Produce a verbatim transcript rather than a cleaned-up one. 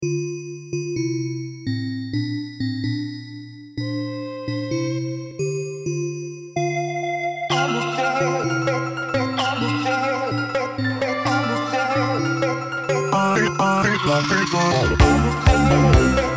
I'm a